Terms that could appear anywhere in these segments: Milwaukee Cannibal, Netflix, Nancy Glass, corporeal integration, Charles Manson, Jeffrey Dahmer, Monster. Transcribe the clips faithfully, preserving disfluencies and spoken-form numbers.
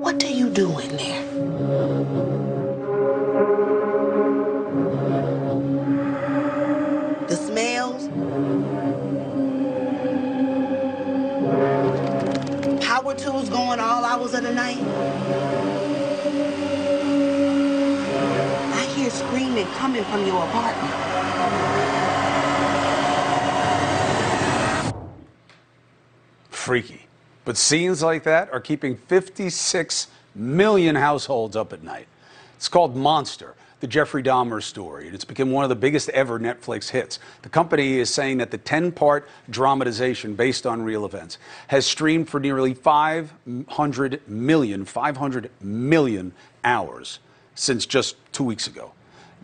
What do you do in there? The smells, power tools going all hours of the night. I hear screaming coming from your apartment. Freaky. But scenes like that are keeping fifty-six million households up at night. It's called Monster, the Jeffrey Dahmer story, and it's become one of the biggest ever Netflix hits. The company is saying that the ten-part dramatization based on real events has streamed for nearly five hundred million hours since just two weeks ago.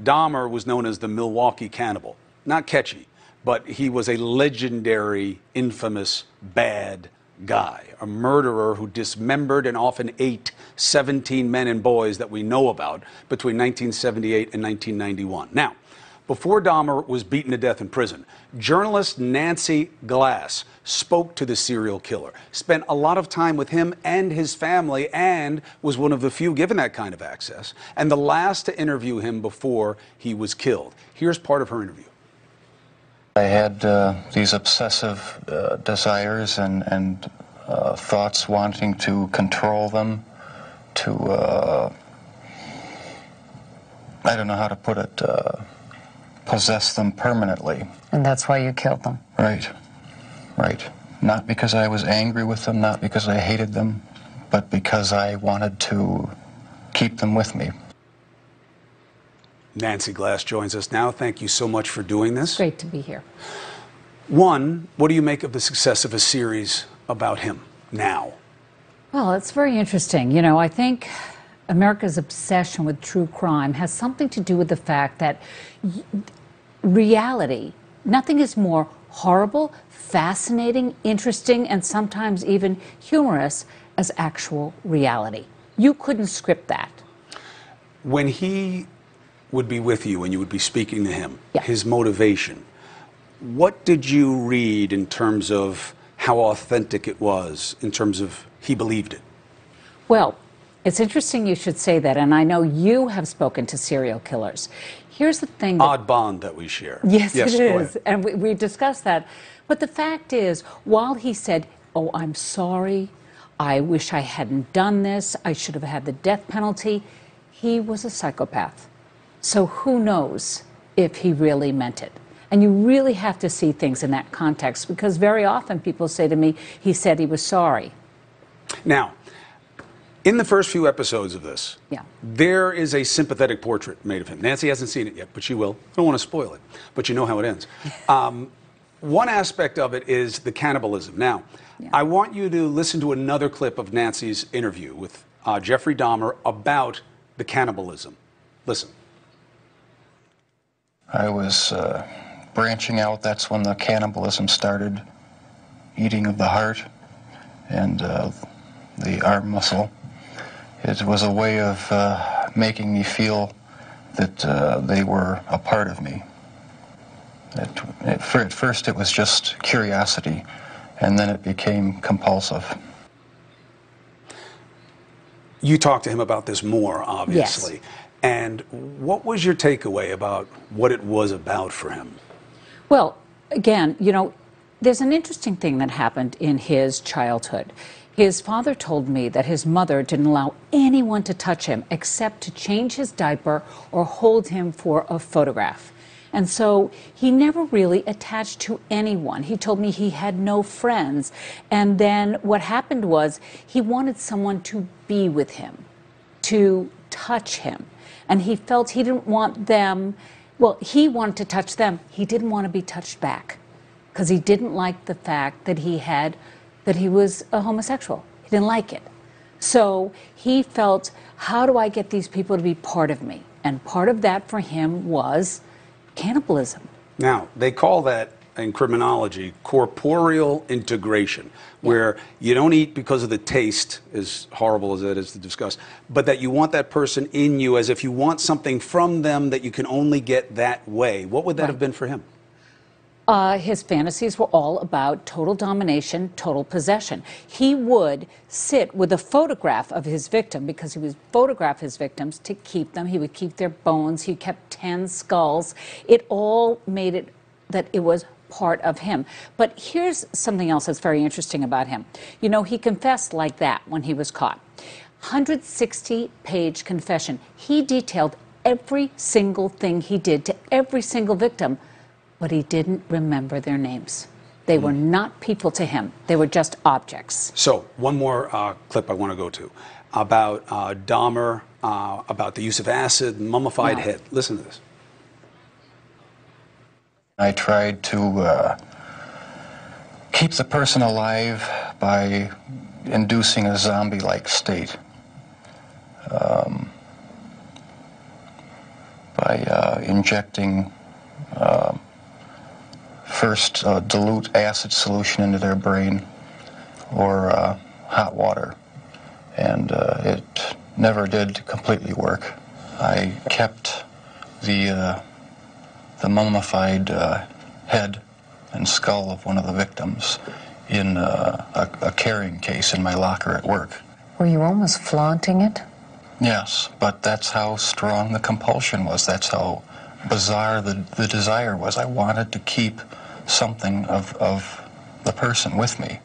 Dahmer was known as the Milwaukee Cannibal. Not catchy, but he was a legendary, infamous, bad guy, a murderer who dismembered and often ate seventeen men and boys that we know about between nineteen seventy-eight and nineteen ninety-one. Now, before Dahmer was beaten to death in prison, journalist Nancy Glass spoke to the serial killer, spent a lot of time with him and his family, and was one of the few given that kind of access, and the last to interview him before he was killed. Here's part of her interview. I had uh, these obsessive uh, desires and, and uh, thoughts, wanting to control them, to, uh, I don't know how to put it, uh, possess them permanently. And that's why you killed them? Right, right. Not because I was angry with them, not because I hated them, but because I wanted to keep them with me. Nancy Glass joins us now. Thank you so much for doing this. Great to be here. One, what do you make of the success of a series about him now? Well, it's very interesting. You know, I think America's obsession with true crime has something to do with the fact that reality, nothing is more horrible, fascinating, interesting, and sometimes even humorous as actual reality. You couldn't script that. When he would be with you and you would be speaking to him, yeah, his motivation, what did you read in terms of how authentic it was, in terms of he believed it? Well, it's interesting you should say that, and I know you have spoken to serial killers. Here's the thing. That, odd bond that we share. Yes, yes it is, and we, we discussed that. But the fact is, while he said, oh, I'm sorry, I wish I hadn't done this, I should have had the death penalty, he was a psychopath. So who knows if he really meant it? And you really have to see things in that context, because very often people say to me, he said he was sorry. Now, in the first few episodes of this, yeah, there is a sympathetic portrait made of him. Nancy hasn't seen it yet, but she will. I don't want to spoil it, but you know how it ends. Um, one aspect of it is the cannibalism. Now, yeah, I want you to listen to another clip of Nancy's interview with uh, Jeffrey Dahmer about the cannibalism. Listen. I was uh, branching out. That's when the cannibalism started, eating of the heart and uh, the arm muscle. It was a way of uh, making me feel that uh, they were a part of me. It, it, for, at first it was just curiosity, and then it became compulsive. You talked to him about this more, obviously. Yes. And what was your takeaway about what it was about for him? Well, again, you know, there's an interesting thing that happened in his childhood. His father told me that his mother didn't allow anyone to touch him except to change his diaper or hold him for a photograph. And so he never really attached to anyone. He told me he had no friends. And then what happened was he wanted someone to be with him, to touch him. And he felt he didn't want them, well, he wanted to touch them. He didn't want to be touched back, because he didn't like the fact that he had, that he was a homosexual. He didn't like it. So he felt, how do I get these people to be part of me? And part of that for him was cannibalism. Now, they call that in criminology corporeal integration, where you don't eat because of the taste, as horrible as that is to discuss, but that you want that person in you, as if you want something from them that you can only get that way. What would that right. have been for him? Uh, his fantasies were all about total domination, total possession. He would sit with a photograph of his victim because he would photograph his victims to keep them. He would keep their bones. He kept ten skulls. It all made it that it was part of him. But here's something else that's very interesting about him. You know, he confessed like that when he was caught. one hundred sixty page confession. He detailed every single thing he did to every single victim. But he didn't remember their names. They were not people to him. They were just objects. So one more uh, clip I want to go to about uh, Dahmer, uh, about the use of acid, mummified no. head. Listen to this. I tried to uh, keep the person alive by inducing a zombie-like state. Um, by uh, injecting... Uh, First, uh, dilute acid solution into their brain or uh, hot water. And uh, it never did completely work. I kept the, uh, the mummified uh, head and skull of one of the victims in uh, a, a carrying case in my locker at work. Were you almost flaunting it? Yes, but that's how strong the compulsion was. That's how bizarre the, the desire was. I wanted to keep something of, of the person with me.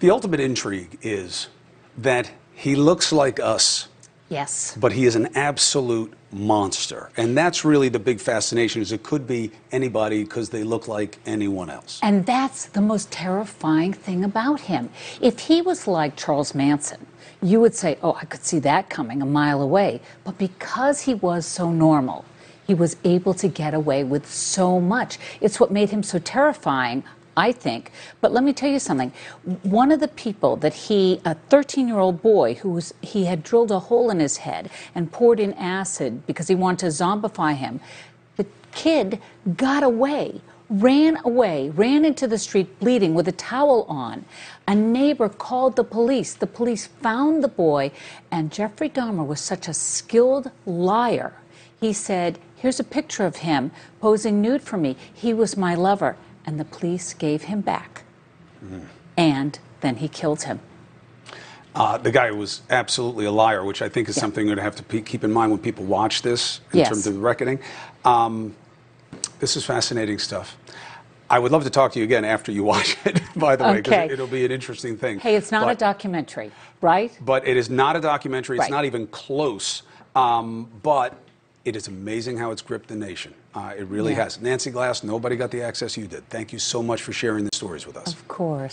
The ultimate intrigue is that he looks like us. Yes. But he is an absolute monster. And that's really the big fascination, is it could be anybody because they look like anyone else. And that's the most terrifying thing about him. If he was like Charles Manson, you would say, oh, I could see that coming a mile away. But because he was so normal, he was able to get away with so much. It's what made him so terrifying, I think. But let me tell you something. One of the people that he, a thirteen-year-old boy who was, he had drilled a hole in his head and poured in acid because he wanted to zombify him, the kid got away, ran away, ran into the street bleeding with a towel on. A neighbor called the police. The police found the boy, and Jeffrey Dahmer was such a skilled liar. He said, here's a picture of him posing nude for me. He was my lover. And the police gave him back. Mm. And then he killed him. Uh, the guy was absolutely a liar, which I think is yeah. something you're going to have to keep in mind when people watch this in yes. terms of the reckoning. Um, this is fascinating stuff. I would love to talk to you again after you watch it, by the way, because okay. it'll be an interesting thing. Hey, it's not but, a documentary, right? But it is not a documentary. It's right. not even close. Um, but... It is amazing how it's gripped the nation. Uh, it really yeah. has. Nancy Glass, nobody got the access you did. Thank you so much for sharing the stories with us. Of course.